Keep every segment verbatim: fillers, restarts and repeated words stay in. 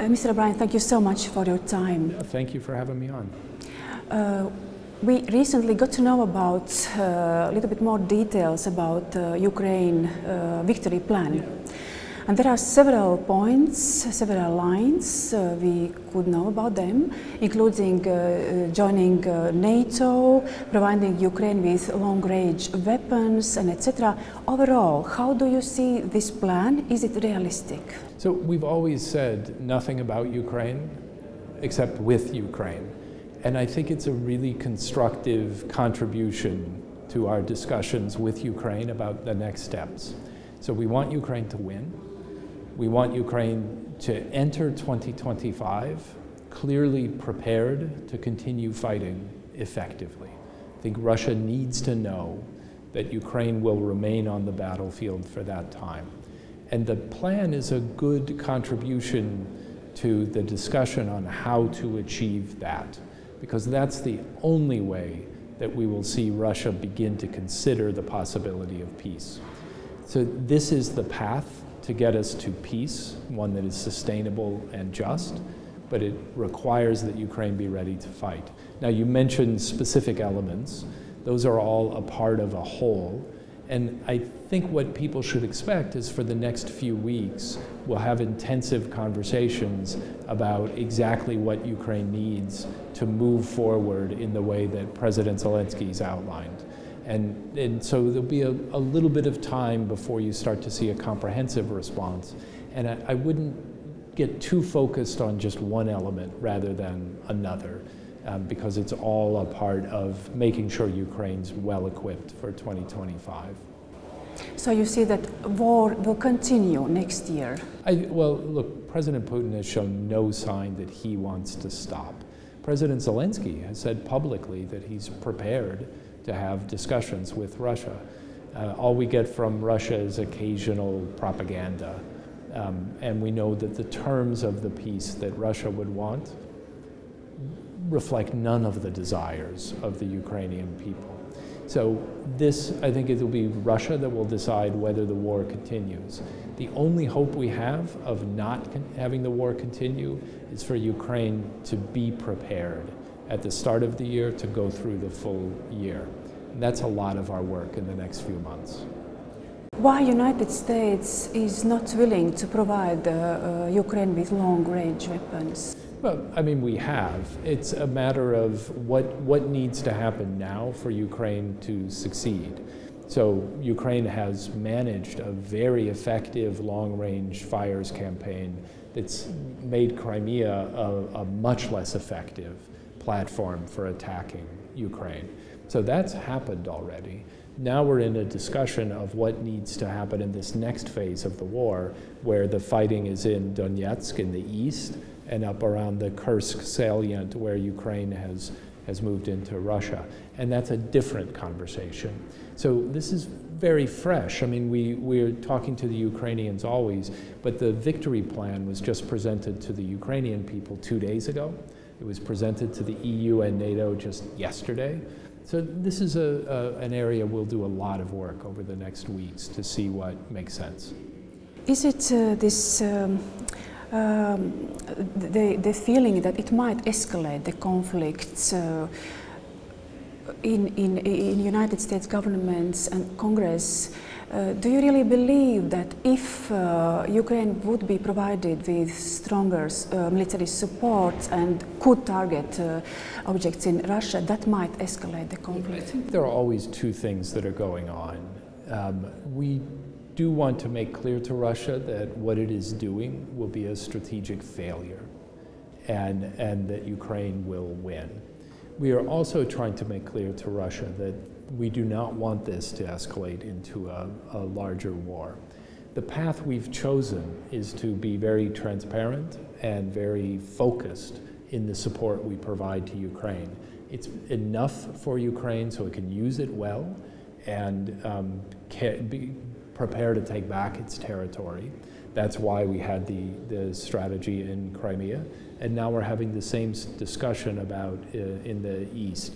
Uh, Mister O'Brien, thank you so much for your time. Yeah, thank you for having me on. Uh, we recently got to know about uh, a little bit more details about the uh, Ukraine uh, victory plan. Yeah. And there are several points, several lines, uh, we could know about them, including uh, joining uh, NATO, providing Ukraine with long-range weapons, and et cetera. Overall, how do you see this plan? Is it realistic? So we've always said nothing about Ukraine except with Ukraine. And I think it's a really constructive contribution to our discussions with Ukraine about the next steps. So we want Ukraine to win. We want Ukraine to enter twenty twenty-five clearly prepared to continue fighting effectively. I think Russia needs to know that Ukraine will remain on the battlefield for that time. And the plan is a good contribution to the discussion on how to achieve that, because that's the only way that we will see Russia begin to consider the possibility of peace. So this is the path to get us to peace, one that is sustainable and just, but it requires that Ukraine be ready to fight. Now, you mentioned specific elements. Those are all a part of a whole. And I think what people should expect is for the next few weeks, we'll have intensive conversations about exactly what Ukraine needs to move forward in the way that President Zelensky's outlined. And, and so there'll be a, a little bit of time before you start to see a comprehensive response. And I, I wouldn't get too focused on just one element rather than another, um, because it's all a part of making sure Ukraine's well equipped for twenty twenty-five. So you see that war will continue next year? I, well, look, President Putin has shown no sign that he wants to stop. President Zelensky has said publicly that he's prepared to have discussions with Russia. Uh, all we get from Russia is occasional propaganda. Um, and we know that the terms of the peace that Russia would want reflect none of the desires of the Ukrainian people. So this, I think it will be Russia that will decide whether the war continues. The only hope we have of not con- having the war continue is for Ukraine to be prepared at the start of the year to go through the full year. And that's a lot of our work in the next few months. Why United States is not willing to provide uh, uh, Ukraine with long-range weapons? Well, I mean, we have. It's a matter of what, what needs to happen now for Ukraine to succeed. So Ukraine has managed a very effective long-range fires campaign that's made Crimea a, a much less effective platform for attacking Ukraine. So that's happened already. Now we're in a discussion of what needs to happen in this next phase of the war, where the fighting is in Donetsk in the east and up around the Kursk salient where Ukraine has, has moved into Russia. And that's a different conversation. So this is very fresh. I mean, we, we're talking to the Ukrainians always, but the victory plan was just presented to the Ukrainian people two days ago. It was presented to the E U and NATO just yesterday. So this is a, a, an area we'll do a lot of work over the next weeks to see what makes sense. Is it uh, this, um, um, the, the feeling that it might escalate the conflicts uh, in, in, in United States governments and Congress? Uh, do you really believe that if uh, Ukraine would be provided with stronger uh, military support and could target uh, objects in Russia, that might escalate the conflict? I think there are always two things that are going on. Um, we do want to make clear to Russia that what it is doing will be a strategic failure and, and that Ukraine will win. We are also trying to make clear to Russia that we do not want this to escalate into a, a larger war. The path we've chosen is to be very transparent and very focused in the support we provide to Ukraine. It's enough for Ukraine so it can use it well and um, can be prepared to take back its territory. That's why we had the, the strategy in Crimea. And now we're having the same discussion about uh, in the east.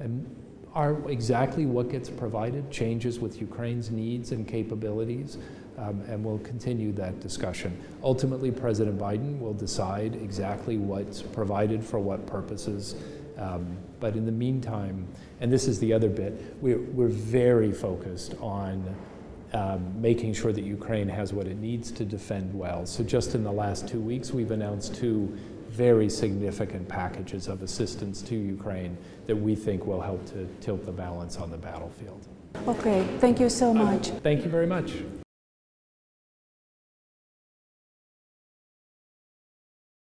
And Are exactly what gets provided changes with Ukraine's needs and capabilities. um, and we'll continue that discussion. Ultimately, President Biden will decide exactly what's provided for what purposes. Um, but in the meantime, and this is the other bit, we're, we're very focused on um, making sure that Ukraine has what it needs to defend well. So just in the last two weeks, we've announced two very significant packages of assistance to Ukraine that we think will help to tilt the balance on the battlefield. Okay, thank you so much. Um, thank you very much.